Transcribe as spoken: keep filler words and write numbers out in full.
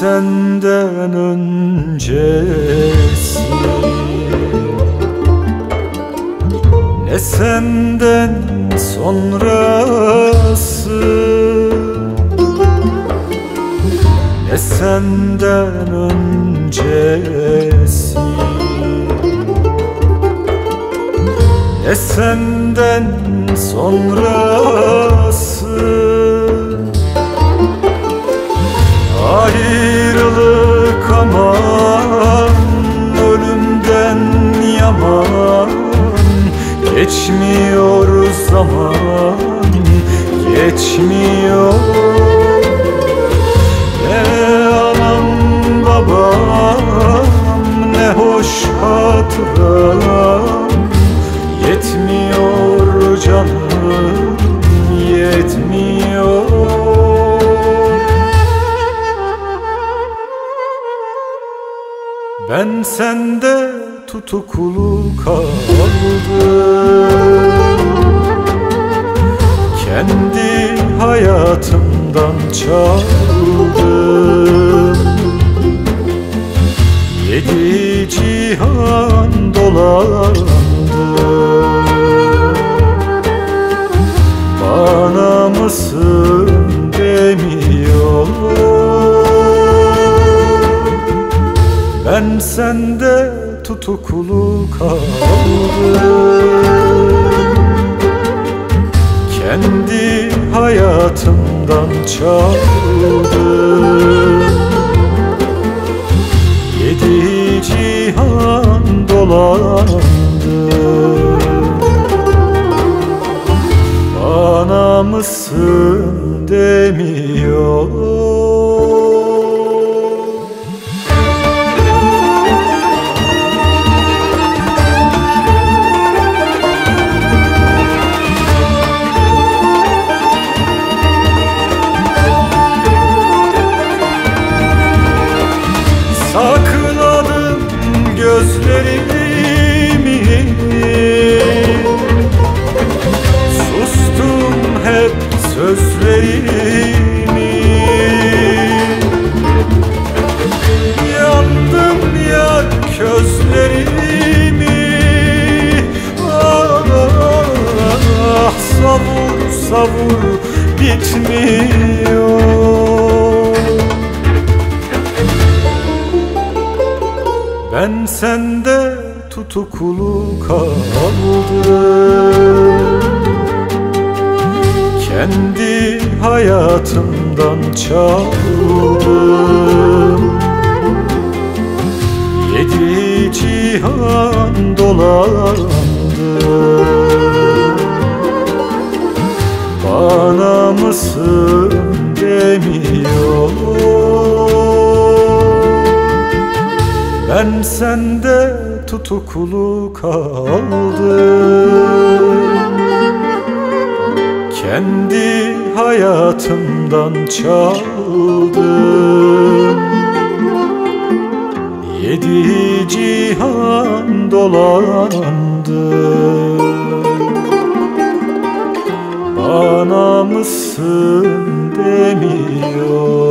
Senden öncesi, ne senden sonrası, ne senden öncesi, ne senden sonrası. Ayrılık aman, ölümden yaman, geçmiyor zaman, geçmiyor. Ne anam babam, ne hoş hatıram, yetmiyor canım, yetmiyor. Ben sende tutuklu kaldım, kendi hayatımdan çaldım. Yedi cihan dolandım, bana mısın demiyor. Ben sende tutuklu kaldım, kendi hayatımdan çaldım. Yedi cihan dolandım, bana mısın demiyor. Sakladım gözlerimi, sustum hep sözlerimi. Yandım ya közlerimi, ah, ah, savur savur bitmiyor. Ben sende tutuklu kaldım, kendi hayatımdan çaldım. Yedi cihan dolandım, bana mısın demiyor. Ben sende tutuklu kaldım, kendi hayatımdan çaldım. Yedi cihan dolandım, bana mısın demiyor.